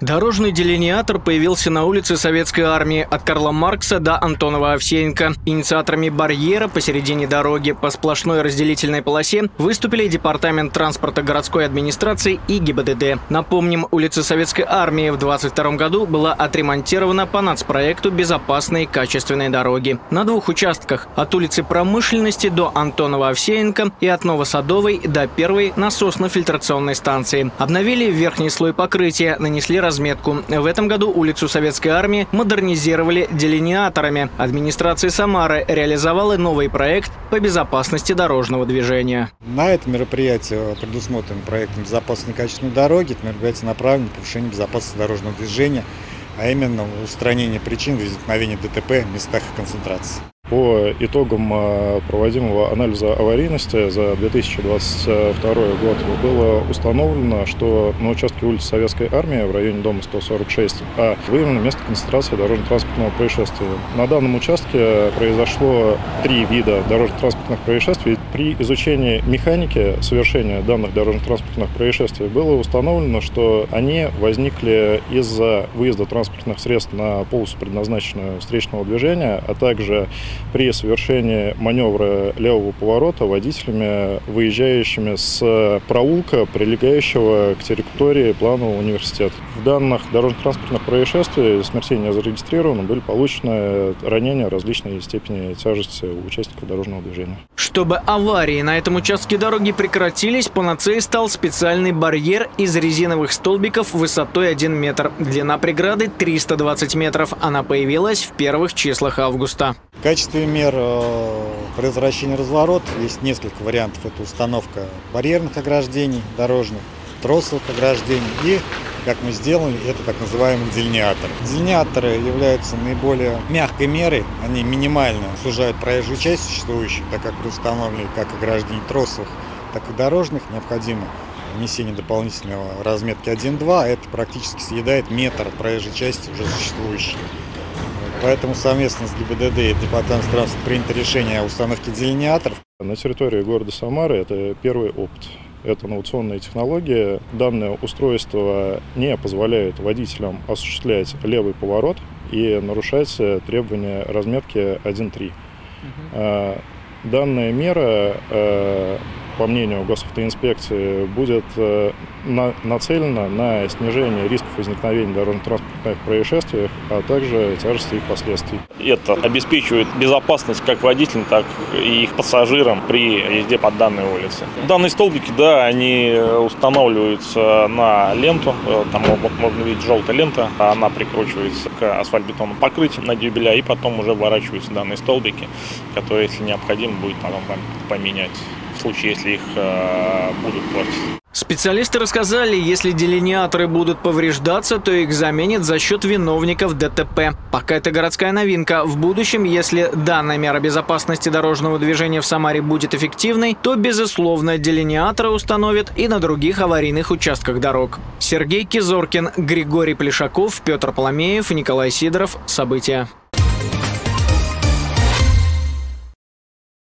Дорожный делиниатор появился на улице Советской Армии от Карла Маркса до Антонова Овсеенко. Инициаторами барьера посередине дороги по сплошной разделительной полосе выступили Департамент транспорта городской администрации и ГИБДД. Напомним, улица Советской Армии в 2022 году была отремонтирована по нацпроекту «Безопасные качественные дороги». На двух участках – от улицы Промышленности до Антонова Овсеенко и от Новосадовой до первой насосно-фильтрационной станции. Обновили верхний слой покрытия, нанесли разметку. В этом году улицу Советской Армии модернизировали делиниаторами. Администрация Самары реализовала новый проект по безопасности дорожного движения. На это мероприятие предусмотрен проект «Безопасные качественные дороги». Это мероприятие направлено на повышение безопасности дорожного движения, а именно устранение причин возникновения ДТП в местах их концентрации. По итогам проводимого анализа аварийности за 2022 год было установлено, что на участке улицы Советской Армии в районе дома 146А выявлено место концентрации дорожно-транспортного происшествия. На данном участке произошло 3 вида дорожно-транспортных происшествий. При изучении механики совершения данных дорожно-транспортных происшествий было установлено, что они возникли из-за выезда транспортных средств на полосу, предназначенную встречного движения, а также при совершении маневра левого поворота водителями, выезжающими с проулка, прилегающего к территории планового университета. В данных дорожно-транспортных происшествий смертей не зарегистрировано, были получены ранения различной степени тяжести у участников дорожного движения. Чтобы аварии на этом участке дороги прекратились, панацеей стал специальный барьер из резиновых столбиков высотой 1 метр. Длина преграды 320 метров. Она появилась в первых числах августа. В качестве мер предотвращения разворот есть несколько вариантов. Это установка барьерных ограждений, дорожных, тросовых ограждений и, как мы сделали, это так называемый делиниатор. Делиниаторы являются наиболее мягкой мерой, они минимально сужают проезжую часть существующую, так как при установлении как ограждений тросовых, так и дорожных необходимо внесение дополнительного разметки 1-2, это практически съедает метр проезжей части уже существующей. Поэтому совместно с ГИБДД и Департаментом транспорта принято решение о установке делиниаторов. На территории города Самары это первый опыт. Это инновационные технологии. Данное устройство не позволяет водителям осуществлять левый поворот и нарушать требования разметки 1.3. Данная мера, по мнению госавтоинспекции, будет нацелена на снижение рисков возникновения дорожно-транспортных происшествий, а также тяжести их последствий. Это обеспечивает безопасность как водителям, так и их пассажирам при езде по данной улице. Данные столбики, да, они устанавливаются на ленту, там вот можно видеть желтая лента, она прикручивается к асфальтобетонному покрытию на дюбеля, и потом уже вворачиваются данные столбики, которые, если необходимо, будет потом поменять в случае, если их будут портить. Специалисты рассказали, если делиниаторы будут повреждаться, то их заменят за счет виновников ДТП. Пока это городская новинка. В будущем, если данная мера безопасности дорожного движения в Самаре будет эффективной, то, безусловно, делиниаторы установят и на других аварийных участках дорог. Сергей Кизоркин, Григорий Плешаков, Петр Поломеев, Николай Сидоров. События.